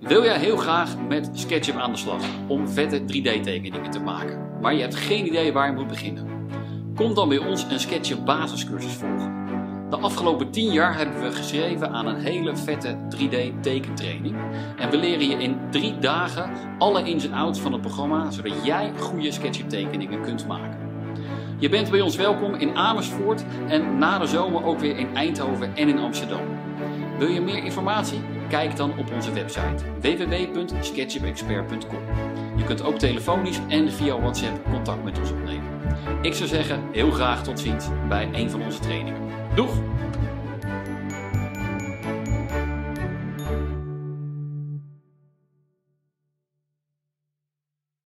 Wil jij heel graag met SketchUp aan de slag om vette 3D-tekeningen te maken, maar je hebt geen idee waar je moet beginnen? Kom dan bij ons een SketchUp basiscursus volgen. De afgelopen 10 jaar hebben we geschreven aan een hele vette 3D-tekentraining. En we leren je in 3 dagen alle ins en outs van het programma, zodat jij goede SketchUp-tekeningen kunt maken. Je bent bij ons welkom in Amersfoort en na de zomer ook weer in Eindhoven en in Amsterdam. Wil je meer informatie? Kijk dan op onze website www.sketchupexpert.com. Je kunt ook telefonisch en via WhatsApp contact met ons opnemen. Ik zou zeggen, heel graag tot ziens bij een van onze trainingen. Doeg!